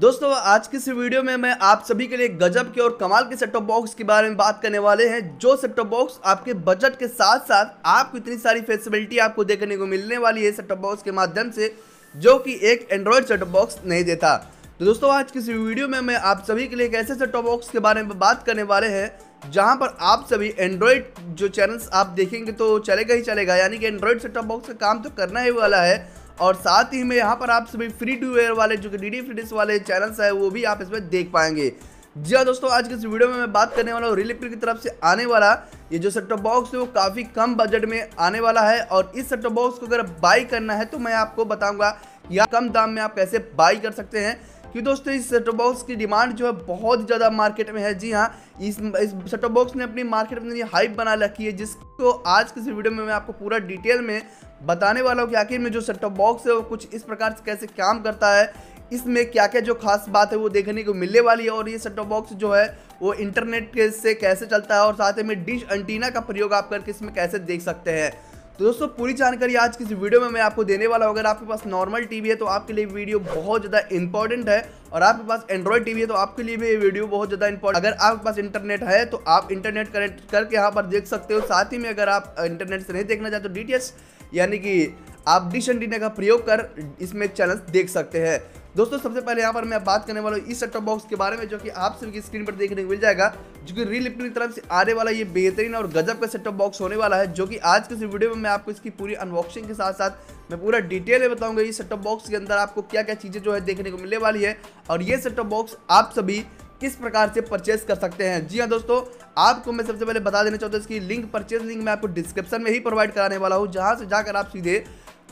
दोस्तों आज की इस वीडियो में मैं आप सभी के लिए गजब के और कमाल के सेट टॉप बॉक्स के बारे में बात करने वाले हैं, जो सेट टॉप बॉक्स आपके बजट के साथ साथ आपको इतनी सारी फैसिलिटी आपको देखने को मिलने वाली है सेट टॉप बॉक्स के माध्यम से, जो कि एक एंड्रॉयड सेट टॉप बॉक्स नहीं देता। तो दोस्तों आज की इस वीडियो में मैं आप सभी के लिए एक ऐसे सेट टॉप बॉक्स के बारे में बात करने वाले हैं जहाँ पर आप सभी एंड्रॉयड जो चैनल्स आप देखेंगे तो चलेगा ही चलेगा, यानी कि एंड्रॉयड सेट टॉप बॉक्स का काम तो करना ही वाला है। और साथ ही में यहाँ पर आप सभी फ्री टू एयर वाले जो कि डीडी फ्री डिश वाले चैनल्स है वो भी आप इसमें देख पाएंगे। जी हाँ दोस्तों, आज के इस वीडियो में मैं बात करने वाला हूँ रिलिप्ल की तरफ से आने वाला ये जो सेट टॉप बॉक्स है वो काफ़ी कम बजट में आने वाला है। और इस सेट टॉप बॉक्स को अगर बाई करना है तो मैं आपको बताऊँगा या कम दाम में आप कैसे बाई कर सकते हैं, कि दोस्तों इस सेट टॉप बॉक्स की डिमांड जो है बहुत ज़्यादा मार्केट में है। जी हाँ, इस सेट टॉप बॉक्स ने अपनी मार्केट में हाइप बना रखी है, जिसको आज की इस वीडियो में मैं आपको पूरा डिटेल में बताने वाला हूँ कि आखिर में जो सेट टॉप बॉक्स है वो कुछ इस प्रकार से कैसे काम करता है, इसमें क्या क्या जो खास बात है वो देखने को मिलने वाली है। और ये सेट टॉप बॉक्स जो है वो इंटरनेट के से कैसे चलता है और साथ में डिश एंटीना का प्रयोग आप करके इसमें कैसे देख सकते हैं। तो दोस्तों पूरी जानकारी आज की इस वीडियो में मैं आपको देने वाला हूँ। अगर आपके पास नॉर्मल टीवी है तो आपके लिए वीडियो बहुत ज़्यादा इंपॉर्टेंट है, और आपके पास एंड्रॉयड टीवी है तो आपके लिए भी ये वीडियो बहुत ज़्यादा इंपॉर्टेंट। अगर आपके पास इंटरनेट है तो आप इंटरनेट कनेक्ट करके यहाँ पर देख सकते हो। साथ ही में अगर आप इंटरनेट से नहीं देखना चाहते तो DTH यानी कि आप डिश एंटीना का प्रयोग कर इसमें चैनल देख सकते हैं। दोस्तों सबसे पहले यहाँ पर मैं बात करने वाला हूँ इस सेट टॉप बॉक्स के बारे में, जो कि आप सभी की स्क्रीन पर देखने को मिल जाएगा, जो कि रिलिप्ल की तरफ से आने वाला ये बेहतरीन और गजब का सेट टॉप बॉक्स होने वाला है, जो कि आज के इस वीडियो में मैं आपको इसकी पूरी अनबॉक्सिंग के साथ साथ मैं पूरा डिटेल में बताऊंगा। इस सेट टॉप बॉक्स के अंदर आपको क्या क्या चीज़ें जो है देखने को मिलने वाली है, और ये सेट टॉप बॉक्स आप सभी किस प्रकार से परचेस कर सकते हैं। जी हाँ दोस्तों, आपको मैं सबसे पहले बता देना चाहता हूँ इसकी लिंक, परचेज लिंक मैं आपको डिस्क्रिप्शन में ही प्रोवाइड कराने वाला हूँ, जहाँ से जाकर आप सीधे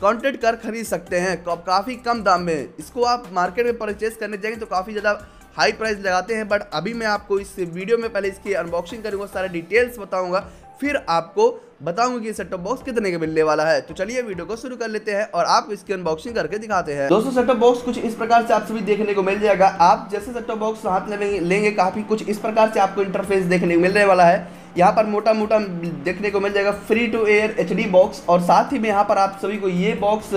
कॉन्टेक्ट कर खरीद सकते हैं काफ़ी कम दाम में। इसको आप मार्केट में परचेस करने जाएंगे तो काफ़ी ज़्यादा हाई प्राइस लगाते हैं, बट अभी मैं आपको इस वीडियो में पहले इसकी अनबॉक्सिंग करूँगा, सारे डिटेल्स बताऊँगा, फिर आपको बताऊँगा कि सेट टॉप बॉक्स कितने का मिलने वाला है। तो चलिए वीडियो को शुरू कर लेते हैं और आपको इसकी अनबॉक्सिंग करके दिखाते हैं। दोस्तों सेट टॉप बॉक्स कुछ इस प्रकार से आप सभी देखने को मिल जाएगा। आप जैसे सेट टॉप बॉक्स हाथ में लेंगे काफ़ी कुछ इस प्रकार से आपको इंटरफेस देखने को मिलने वाला है। यहाँ पर मोटा मोटा देखने को मिल जाएगा free to air HD box, और साथ ही में यहाँ पर आप सभी को ये बॉक्स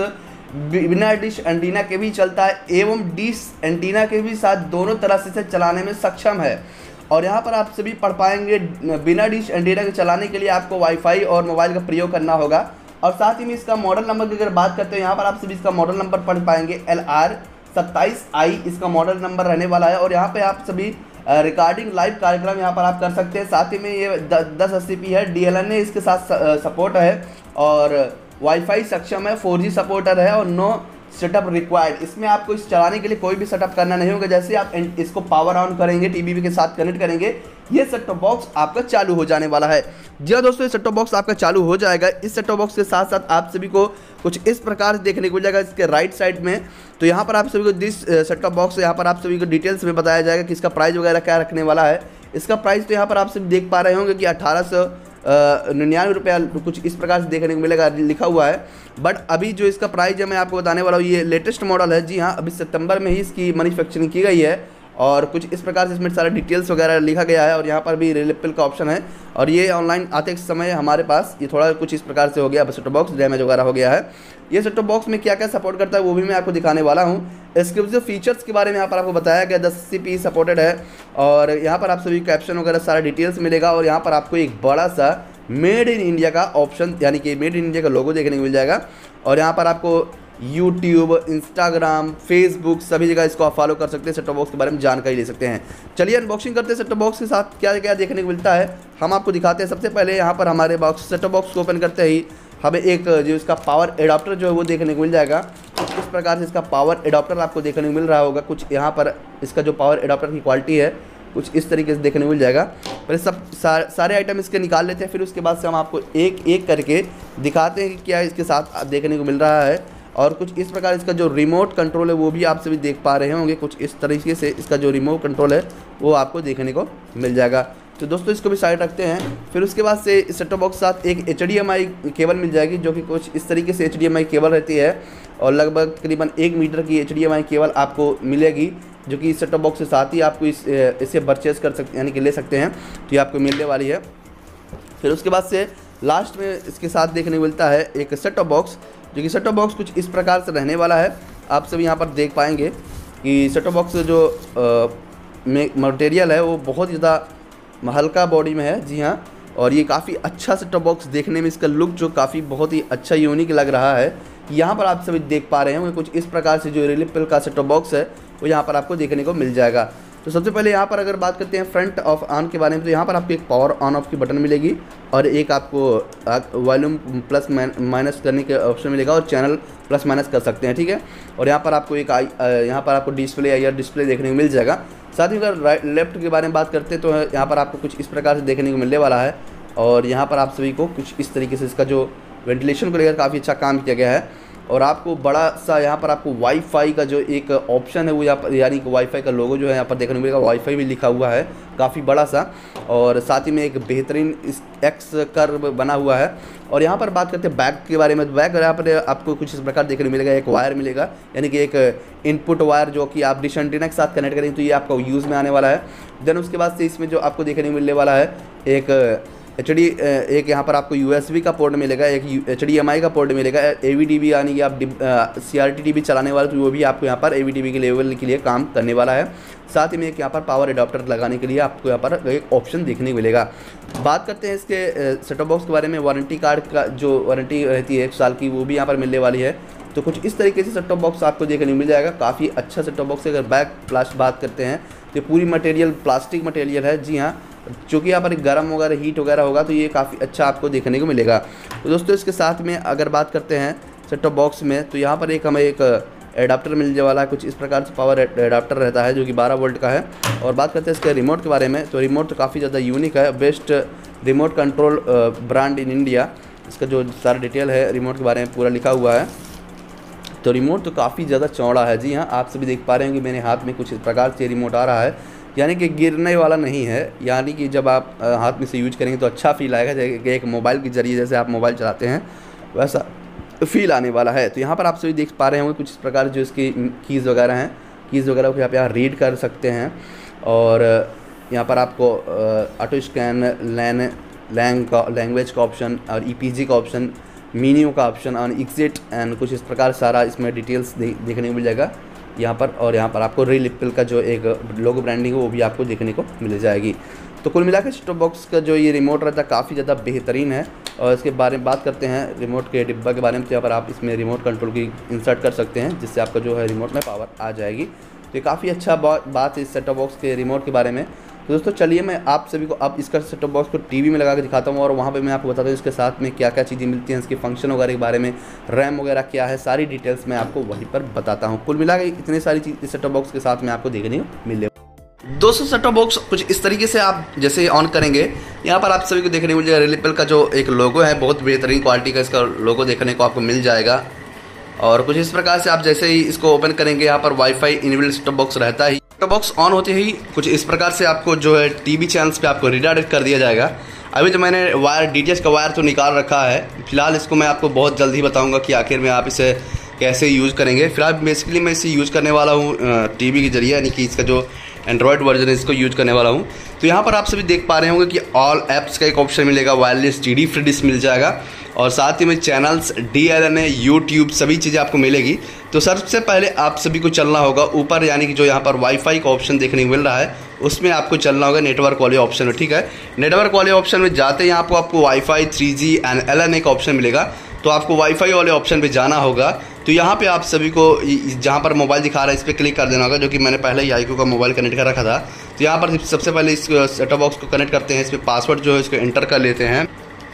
बिना डिश एंटीना के भी चलता है एवं डिश एंटीना के भी साथ दोनों तरह से इसे चलाने में सक्षम है। और यहाँ पर आप सभी पढ़ पाएंगे बिना डिश एंटीना के चलाने के लिए आपको वाईफाई और मोबाइल का प्रयोग करना होगा। और साथ ही में इसका मॉडल नंबर की अगर बात करते हैं, यहाँ पर आप सभी इसका मॉडल नंबर पढ़ पाएंगे LR27i इसका मॉडल नंबर रहने वाला है। और यहाँ पर आप सभी रिकॉर्डिंग लाइव कार्यक्रम यहाँ पर आप कर सकते हैं। साथ ही में ये 1080p है, DLNA इसके साथ सपोर्ट है, और वाईफाई सक्षम है, 4G सपोर्टर है, और नो सेटअप रिक्वायर्ड। इसमें आपको इस चलाने के लिए कोई भी सेटअप करना नहीं होगा। जैसे आप इसको पावर ऑन करेंगे, टीवी के साथ कनेक्ट करेंगे, ये सेट टॉप बॉक्स आपका चालू हो जाने वाला है। जी हाँ दोस्तों, ये सेट टॉप बॉक्स आपका चालू हो जाएगा। इस सेट टॉप बॉक्स के साथ साथ आप सभी को कुछ इस प्रकार से देखने को मिल जाएगा इसके राइट साइड में। तो यहाँ पर आप सभी को दिस सेट टॉप बॉक्स यहाँ पर आप सभी को डिटेल्स में बताया जाएगा कि इसका प्राइस वगैरह क्या रखने वाला है। इसका प्राइस तो यहाँ पर आप सभी देख पा रहे होंगे कि 1899 रुपया कुछ इस प्रकार से देखने को मिलेगा, लिखा हुआ है। बट अभी जो इसका प्राइस है मैं आपको बताने वाला हूँ, ये लेटेस्ट मॉडल है। जी हाँ, अभी सितंबर में ही इसकी मैन्युफैक्चरिंग की गई है, और कुछ इस प्रकार से इसमें सारा डिटेल्स वगैरह लिखा गया है। और यहाँ पर भी रिलिप्ल का ऑप्शन है, और ये ऑनलाइन आते समय हमारे पास ये थोड़ा कुछ इस प्रकार से हो गया, सेट टॉप बॉक्स डैमेज वगैरह हो गया है। ये सेट टॉप बॉक्स में क्या क्या सपोर्ट करता है वो भी मैं आपको दिखाने वाला हूँ। एक्सक्लूसिव फीचर्स के बारे में यहाँ पर आपको बताया गया, 1080p सपोर्टेड है, और यहाँ पर आप सभी कैप्शन वगैरह सारा डिटेल्स मिलेगा। और यहाँ पर आपको एक बड़ा सा मेड इन इंडिया का ऑप्शन यानी कि मेड इन इंडिया का लोगो देखने को मिल जाएगा। और यहाँ पर आपको YouTube, Instagram, Facebook सभी जगह इसको आप फॉलो कर सकते हैं, सेट टॉप बॉक्स के बारे में जानकारी ले सकते हैं। चलिए अनबॉक्सिंग करते हैं सेट टॉप बॉक्स के साथ क्या क्या देखने को मिलता है हम आपको दिखाते हैं। सबसे पहले यहाँ पर हमारे बॉक्स सेट टॉप बॉक्स को ओपन करते ही हमें एक जो इसका पावर एडाप्टर जो है वो देखने को मिल जाएगा। इस प्रकार से इसका पावर एडाप्टर आपको देखने को मिल रहा होगा। कुछ यहाँ पर इसका जो पावर एडाप्टर की क्वालिटी है कुछ इस तरीके से देखने को मिल जाएगा। पहले सब सारे आइटम इसके निकाल लेते हैं, फिर उसके बाद से हम आपको एक एक करके दिखाते हैं कि क्या इसके साथ देखने को मिल रहा है। और कुछ इस प्रकार इसका जो रिमोट कंट्रोल है वो भी आप सभी देख पा रहे होंगे, कुछ इस तरीके से इसका जो रिमोट कंट्रोल है वो आपको देखने को मिल जाएगा। तो दोस्तों इसको भी साइड रखते हैं। फिर उसके बाद से सेट टॉप बॉक्स के साथ एक HDMI केबल मिल जाएगी, जो कि कुछ इस तरीके से HDMI केबल रहती है, और लगभग तकरीबन 1 मीटर की HDMI केबल आपको मिलेगी, जो कि इस सेट टॉप बॉक्स के साथ ही आपको इसे परचेस कर सकते यानी कि ले सकते हैं। तो ये आपको मिलने वाली है। फिर उसके बाद से लास्ट में इसके साथ देखने को मिलता है एक सेट टॉप बॉक्स, जो कि सेट टॉप बॉक्स कुछ इस प्रकार से रहने वाला है, आप सभी यहाँ पर देख पाएंगे। कि सेट टॉप बॉक्स जो मटेरियल है वो बहुत ही ज़्यादा हल्का बॉडी में है, जी हाँ। और ये काफ़ी अच्छा सेट टॉप बॉक्स देखने में इसका लुक जो काफ़ी बहुत ही अच्छा यूनिक लग रहा है। यहाँ पर आप सभी देख पा रहे होंगे कुछ इस प्रकार से जो LRIPL का सेट टॉप बॉक्स है वो यहाँ पर आपको देखने को मिल जाएगा। तो सबसे पहले यहाँ पर अगर बात करते हैं फ्रंट ऑफ ऑन के बारे में, तो यहाँ पर आपको एक पावर ऑन ऑफ की बटन मिलेगी और एक आपको वॉल्यूम प्लस माइनस करने के ऑप्शन मिलेगा और चैनल प्लस माइनस कर सकते हैं, ठीक है। और यहाँ पर आपको एक यहाँ पर आपको डिस्प्ले या डिस्प्ले देखने को मिल जाएगा। साथ ही अगर राइट लेफ्ट के बारे में बात करते हैं तो यहाँ पर आपको कुछ इस प्रकार से देखने को मिलने वाला है। और यहाँ पर आप सभी को कुछ इस तरीके से इसका जो वेंटिलेशन को लेकर काफ़ी अच्छा काम किया गया है। और आपको बड़ा सा यहाँ पर आपको वाईफाई का जो एक ऑप्शन है वो यहाँ पर, यानी कि वाईफाई का लोगो जो है यहाँ पर देखने को मिलेगा, वाईफाई भी लिखा हुआ है काफ़ी बड़ा सा। और साथ ही में एक बेहतरीन इस एक्स कर्व बना हुआ है। और यहाँ पर बात करते हैं बैक के बारे में, बैक यहाँ पर आपको कुछ इस प्रकार देखने को मिलेगा, एक वायर मिलेगा, यानी कि एक इनपुट वायर जो कि आप डिश एंटीना के साथ कनेक्ट करेंगे तो ये आपका यूज़ में आने वाला है। देन उसके बाद से इसमें जो आपको देखने को मिलने वाला है एक यहाँ पर आपको USB का पोर्ट मिलेगा, एक HDMI का पोर्ट मिलेगा, AV DB यानी कि आप CRT TV चलाने वाले तो वो भी आपको यहाँ पर AV DB के लेवल के लिए काम करने वाला है। साथ ही में एक यहाँ पर पावर एडाप्टर लगाने के लिए आपको यहाँ पर एक ऑप्शन देखने को मिलेगा। बात करते हैं इसके सेट टॉप बॉक्स के बारे में, वारंटी कार्ड का जो वारंटी रहती है 1 साल की वो भी यहाँ पर मिलने वाली है। तो कुछ इस तरीके से सेट टॉप बॉक्स आपको देखने को मिल जाएगा, काफ़ी अच्छा सेट टॉप बॉक्स है। अगर बैक प्लास्ट बात करते हैं तो पूरी मटेरियल प्लास्टिक मटेरियल है, जी हाँ, जो कि यहाँ पर गर्म वगैरह हीट वगैरह होगा तो ये काफ़ी अच्छा आपको देखने को मिलेगा। तो दोस्तों इसके साथ में अगर बात करते हैं सेट टॉप बॉक्स में तो यहाँ पर एक हमें एक एडाप्टर मिलने वाला है, कुछ इस प्रकार से पावर एडाप्टर रहता है जो कि 12 वोल्ट का है। और बात करते हैं इसके रिमोट के बारे में, तो रिमोट तो काफ़ी ज़्यादा यूनिक है, best remote control brand in India, इसका जो सारा डिटेल है रिमोट के बारे में पूरा लिखा हुआ है। तो रिमोट तो काफ़ी ज़्यादा चौड़ा है, जी हाँ, आप सभी देख पा रहे हैं कि मेरे हाथ में कुछ इस प्रकार से रिमोट आ रहा है, यानी कि गिरने वाला नहीं है, यानी कि जब आप हाथ में से यूज करेंगे तो अच्छा फील आएगा, जैसे एक मोबाइल के जरिए जैसे आप मोबाइल चलाते हैं वैसा फील आने वाला है। तो यहाँ पर आप सभी देख पा रहे होंगे कुछ इस प्रकार जो इसकी कीज़ वगैरह हैं, कीज़ वगैरह को आप यहाँ रीड कर सकते हैं। और यहाँ पर आपको ऑटो स्कैन, लैंग्वेज का ऑप्शन और EPG का ऑप्शन, मेन्यू का ऑप्शन और एग्जिट एंड कुछ इस प्रकार सारा इसमें डिटेल्स देखने को मिल जाएगा यहाँ पर। और यहाँ पर आपको LRIPL का जो एक लोगो ब्रांडिंग है वो भी आपको देखने को मिल जाएगी। तो कुल मिलाकर सेट टॉप बॉक्स का जो ये रिमोट रहता है काफ़ी ज़्यादा बेहतरीन है। और इसके बारे में बात करते हैं रिमोट के डिब्बा के बारे में, तो यहाँ पर आप इसमें रिमोट कंट्रोल की इंसर्ट कर सकते हैं जिससे आपका जो है रिमोट में पावर आ जाएगी। तो ये काफ़ी अच्छा बात है इस सेट टॉप बॉक्स के रिमोट के बारे में। तो दोस्तों चलिए मैं आप सभी को अब इसका सेट टॉप बॉक्स को टीवी में लगा के दिखाता हूँ और वहाँ पे मैं आपको बताता हूँ इसके साथ में क्या क्या चीज़ें मिलती हैं, इसके फंक्शन वगैरह के बारे में, रैम वगैरह क्या है, सारी डिटेल्स मैं आपको वहीं पर बताता हूँ। कुल मिला के इतनी सारी चीज़ इस सेट टॉप बॉक्स के साथ में आपको देखने को मिले। दोस्तों सेट टॉप बॉक्स कुछ इस तरीके से आप जैसे ऑन करेंगे यहाँ पर आप सभी को देखने को मिल जाएगा LRIPL का जो एक लोगो है, बहुत बेहतरीन क्वालिटी का इसका लोगो देखने को आपको मिल जाएगा। और कुछ इस प्रकार से आप जैसे ही इसको ओपन करेंगे यहाँ पर WiFi enabled set top box रहता ही, सेट टॉप बॉक्स ऑन होते ही कुछ इस प्रकार से आपको जो है टीवी चैनल्स पे आपको रिडायरेक्ट कर दिया जाएगा। अभी तो मैंने वायर DTH का वायर तो निकाल रखा है, फिलहाल इसको मैं आपको बहुत जल्द ही बताऊँगा कि आखिर में आप इसे कैसे यूज़ करेंगे। फिलहाल बेसिकली मैं इसे यूज़ करने वाला हूँ टीवी के जरिए, यानी कि इसका जो एंड्रॉयड वर्जन है इसको यूज करने वाला हूँ। तो यहाँ पर आप सभी देख पा रहे होंगे कि ऑल ऐप्स का एक ऑप्शन मिलेगा, वायरलेस DD फ्री डिश मिल जाएगा और साथ ही में चैनल्स, DLNA, YouTube सभी चीज़ें आपको मिलेगी। तो सबसे पहले आप सभी को चलना होगा ऊपर, यानी कि जो यहाँ पर वाईफाई का ऑप्शन देखने को मिल रहा है उसमें आपको चलना होगा नेटवर्क वाले ऑप्शन में, ठीक है। नेटवर्क वाले ऑप्शन में जाते हैं आपको वाईफाई, 3G एंड LNA का ऑप्शन मिलेगा, तो आपको वाईफाई वाले ऑप्शन पे जाना होगा। तो यहाँ पे आप सभी को जहाँ पर मोबाइल दिखा रहा है इस पर क्लिक कर देना होगा, जो कि मैंने पहले ही IQ का मोबाइल कनेक्ट कर रखा था। तो यहाँ पर सबसे पहले इस सेट टॉप बॉक्स को कनेक्ट करते हैं, इस पर पासवर्ड जो है इसको एंटर कर लेते हैं।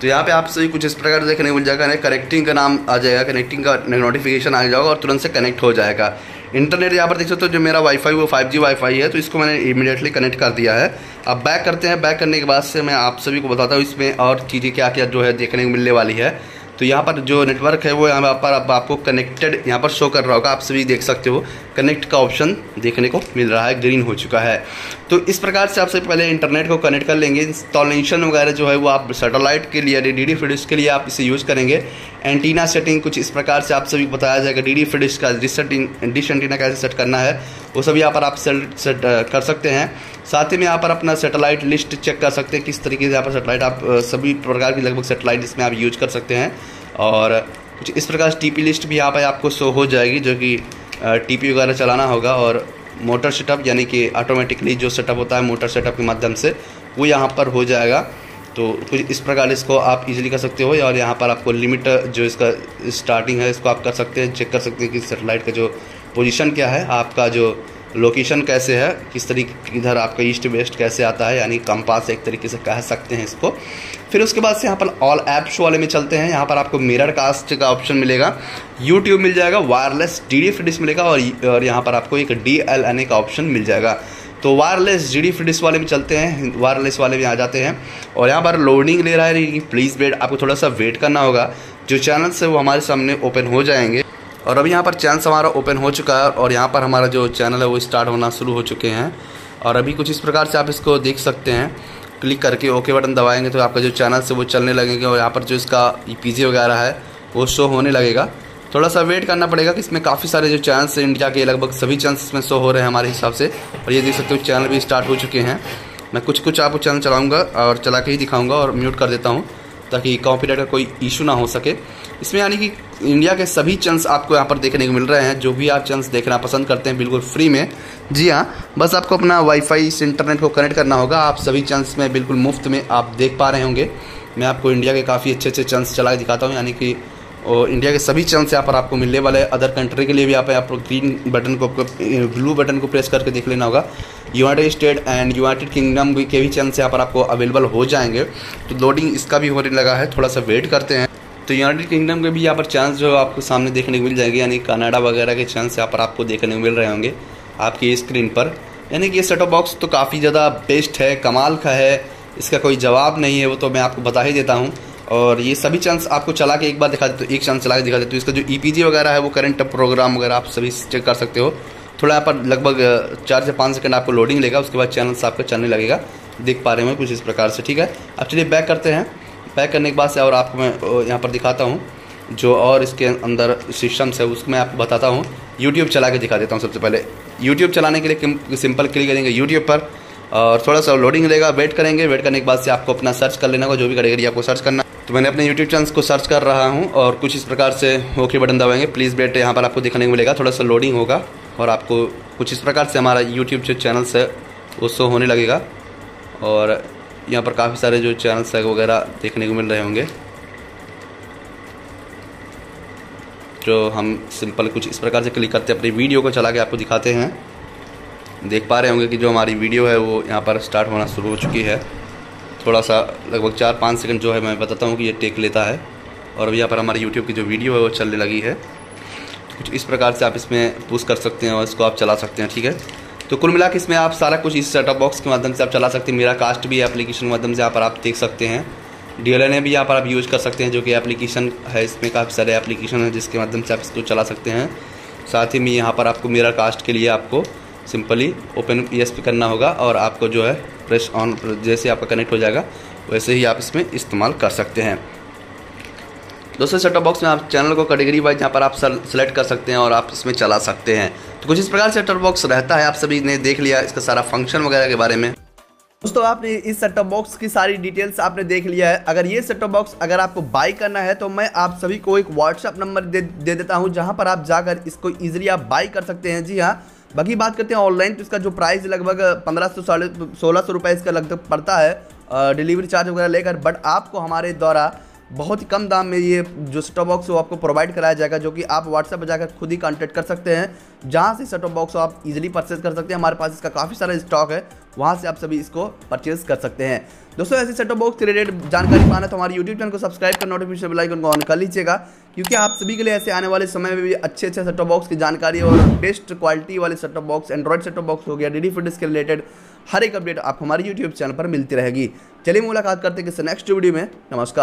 तो यहाँ पे आप सभी कुछ इस प्रकार देखने को मिल जाएगा, कनेक्टिंग का नाम आ जाएगा, कनेक्टिंग का नोटिफिकेशन आ जाएगा और तुरंत से कनेक्ट हो जाएगा इंटरनेट। यहाँ पर देख सकते हो जो मेरा वाईफाई वो 5G वाईफाई है, तो इसको मैंने इमीडिएटली कनेक्ट कर दिया है। अब बैक करते हैं, बैक करने के बाद से मैं आप सभी को बताता हूँ इसमें और चीज़ें क्या क्या जो है देखने को मिलने वाली है। तो यहाँ पर जो नेटवर्क है वो यहाँ पर आपको कनेक्टेड यहाँ पर शो कर रहा होगा, आप सभी देख सकते हो कनेक्ट का ऑप्शन देखने को मिल रहा है, ग्रीन हो चुका है। तो इस प्रकार से आप सबसे पहले इंटरनेट को कनेक्ट कर लेंगे। इंस्टॉलेशन वगैरह जो है वो आप सैटेलाइट के लिए, DD फ्री डिश के लिए आप इसे यूज़ करेंगे। एंटीना सेटिंग कुछ इस प्रकार से आप सभी को बताया जाएगा, DD फ्री डिश का डिश एंटीना कैसे सेट करना है वो सब यहाँ पर आप सेट कर सकते हैं। साथ ही में यहाँ पर अपना सैटेलाइट लिस्ट चेक कर सकते हैं किस तरीके से यहाँ पर सैटेलाइट आप सभी प्रकार की लगभग सैटेलाइट इसमें आप यूज कर सकते हैं। और कुछ इस प्रकार से TP लिस्ट भी यहाँ पर आपको शो हो जाएगी, जो कि TP वगैरह चलाना होगा और मोटर सेटअप, यानी कि ऑटोमेटिकली जो सेटअप होता है मोटर सेटअप के माध्यम से वो यहाँ पर हो जाएगा। तो कुछ इस प्रकार इसको आप इजीली कर सकते हो। और यहाँ पर आपको लिमिट जो इसका स्टार्टिंग है इसको आप कर सकते हैं, चेक कर सकते हैं कि सेटेलाइट का जो पोजीशन क्या है, आपका जो लोकेशन कैसे है, किस तरीके किधर आपका ईस्ट वेस्ट कैसे आता है, यानी कंपास एक तरीके से कह सकते हैं इसको। फिर उसके बाद से यहाँ पर ऑल ऐप्स वाले में चलते हैं। यहाँ पर आपको मिररकास्ट का ऑप्शन मिलेगा, यूट्यूब मिल जाएगा, वायरलेस डीडी फ्री डिश मिलेगा और यहाँ पर आपको एक डीएलएनए का ऑप्शन मिल जाएगा। तो वायरलेस डीडी फ्री डिश वाले में चलते हैं, वायरलेस वाले में आ जाते हैं। और यहाँ पर लोडिंग ले रहा है, प्लीज़ वेट, आपको थोड़ा सा वेट करना होगा। जो चैनल्स है वो हमारे सामने ओपन हो जाएंगे और अभी यहाँ पर चैनल हमारा ओपन हो चुका है और यहाँ पर हमारा जो चैनल है वो स्टार्ट होना शुरू हो चुके हैं। और अभी कुछ इस प्रकार से आप इसको देख सकते हैं, क्लिक करके ओके बटन दबाएंगे तो आपका जो चैनल से वो चलने लगेंगे और यहाँ पर जो इसका EPG वगैरह है वो शो होने लगेगा। थोड़ा सा वेट करना पड़ेगा कि इसमें काफ़ी सारे जो चैनल्स हैं इंडिया के, लगभग सभी चैनल्स इसमें शो हो रहे हैं हमारे हिसाब से। और ये देख सकते हो चैनल भी स्टार्ट हो चुके हैं। मैं कुछ कुछ आपको चैनल चलाऊँगा और चला के ही दिखाऊँगा और म्यूट कर देता हूँ ताकि कॉपीराइट का कोई इशू ना हो सके इसमें। यानी कि इंडिया के सभी चैनल्स आपको यहाँ पर देखने को मिल रहे हैं, जो भी आप चैनल्स देखना पसंद करते हैं बिल्कुल फ्री में। जी हाँ, बस आपको अपना वाईफाई से इंटरनेट को कनेक्ट करना होगा। आप सभी चैनल्स में बिल्कुल मुफ्त में आप देख पा रहे होंगे। मैं आपको इंडिया के काफ़ी अच्छे अच्छे चैनल्स चला के दिखाता हूँ, यानी कि इंडिया के सभी चैनल्स यहाँ पर आपको मिलने वाले। अदर कंट्री के लिए भी यहाँ पर आपको ग्रीन बटन को, ब्लू बटन को प्रेस करके देख लेना होगा। United State and United Kingdom के भी चैनल्स यहाँ पर आपको अवेलेबल हो जाएंगे। तो लोडिंग इसका भी होने लगा है, थोड़ा सा वेट करते हैं। तो यूनाइटेड किंगडम के भी यहाँ पर चैनल्स जो आपको सामने देखने को मिल जाएंगे, यानी कनाडा वगैरह के चैनल्स यहाँ पर आपको देखने को मिल रहे होंगे आपकी स्क्रीन पर। यानी कि ये सेट टॉप बॉक्स तो काफ़ी ज़्यादा बेस्ट है, कमाल का है, इसका कोई जवाब नहीं है, वो तो मैं आपको बता ही देता हूँ। और ये सभी चैनल्स आपको चला के एक बार दिखा देते, एक चैनल चला के दिखा देते। तो इसका जो EPG वगैरह है वो करंट प्रोग्राम वगैरह आप सभी चेक कर सकते हो। थोड़ा यहाँ पर लगभग 4 से 5 सेकंड आपको लोडिंग लेगा, उसके बाद चैनल्स आपका चलने लगेगा, देख पा रहे हैं कुछ इस प्रकार से। ठीक है, अब चलिए बैक करते हैं। पैक करने के बाद से और आपको मैं यहाँ पर दिखाता हूँ जो और इसके अंदर सिस्टम्स है उसको मैं आपको बताता हूँ। YouTube चला के दिखा देता हूँ। सबसे पहले YouTube चलाने के लिए सिंपल क्लिक करेंगे YouTube पर और थोड़ा सा लोडिंग लेगा, वेट करेंगे। वेट करने के बाद से आपको अपना सर्च कर लेना होगा, जो भी कैटेगरी आपको सर्च करना। तो मैंने अपने YouTube चैनल्स को सर्च कर रहा हूँ और कुछ इस प्रकार से ओके बटन दबाएंगे, प्लीज़ वेट, यहाँ पर आपको दिखाने को मिलेगा। थोड़ा सा लोडिंग होगा और आपको कुछ इस प्रकार से हमारा YouTube जो चैनल्स है वो शो होने लगेगा। और यहाँ पर काफ़ी सारे जो चैनल्स है वगैरह देखने को मिल रहे होंगे, जो हम सिंपल कुछ इस प्रकार से क्लिक करते हैं, अपनी वीडियो को चला के आपको दिखाते हैं। देख पा रहे होंगे कि जो हमारी वीडियो है वो यहाँ पर स्टार्ट होना शुरू हो चुकी है। थोड़ा सा लगभग 4-5 सेकंड जो है मैं बताता हूँ कि ये टेक लेता है। और अभी यहाँ पर हमारी YouTube की जो वीडियो है वो चलने लगी है। कुछ इस प्रकार से आप इसमें पुश कर सकते हैं और इसको आप चला सकते हैं। ठीक है, तो कुल मिला के इसमें आप सारा कुछ इस सेट टॉप बॉक्स के माध्यम से आप चला सकते हैं। मिररकास्ट भी एप्लीकेशन के माध्यम से यहाँ पर आप देख सकते हैं। DLNA भी यहाँ पर आप यूज़ कर सकते हैं, जो कि एप्लीकेशन है, इसमें काफ़ी सारे एप्लीकेशन है जिसके माध्यम से आप इसको चला सकते हैं। साथ ही में यहाँ पर आपको मिररकास्ट के लिए आपको सिंपली ओपन ESP करना होगा और आपको जो है प्रेस ऑन, जैसे आपका कनेक्ट हो जाएगा वैसे ही आप इसमें इस्तेमाल कर सकते हैं। दोस्तों, सेट टॉप बॉक्स में आप चैनल को कैटेगरी वाइज यहाँ पर आप सेलेक्ट कर सकते हैं और आप इसमें चला सकते हैं। तो कुछ इस प्रकार सेट टॉप बॉक्स रहता है। आप सभी ने देख लिया इसका सारा फंक्शन वगैरह के बारे में। दोस्तों, आपने इस सेट टॉप बॉक्स की सारी डिटेल्स आपने देख लिया है। अगर ये सेट टॉप बॉक्स अगर आपको बाई करना है तो मैं आप सभी को एक व्हाट्सअप नंबर दे देता हूँ, जहाँ पर आप जाकर इसको ईजिली आप बाई कर सकते हैं। जी हाँ, बाकी बात करते हैं ऑनलाइन, तो इसका जो प्राइस लगभग 1500 से 1600 रुपये इसका लगभग पड़ता है डिलीवरी चार्ज वगैरह लेकर। बट आपको हमारे द्वारा बहुत ही कम दाम में ये जो सेट टॉप बॉक्स वो आपको प्रोवाइड कराया जाएगा, जो कि आप व्हाट्सएप पर जाकर खुद ही कांटेक्ट कर सकते हैं, जहां से सेट टॉप बॉक्स आप इजीली परचेज़ कर सकते हैं। हमारे पास इसका काफ़ी सारा स्टॉक है, वहां से आप सभी इसको परचेज़ कर सकते हैं। दोस्तों, ऐसे सेट टॉप बॉक्स रिलेटेड जानकारी पाना तो हमारे यूट्यूब चैनल को सब्सक्राइब कर नोटिफिकेशन बेल आइकन को ऑन कर लीजिएगा, क्योंकि आप सभी के लिए ऐसे आने वाले समय में भी अच्छे अच्छे सेट टॉप बॉक्स की जानकारी और बेस्ट क्वालिटी वाले set top box, Android set top box हो गया, डीडी फ्री डिश के रिलेटेड हर एक अपडेट आपको हमारे यूट्यूब चैनल पर मिलती रहेगी। चलिए मुलाकात करते हैं किसी नेक्स्ट वीडियो में। नमस्कार।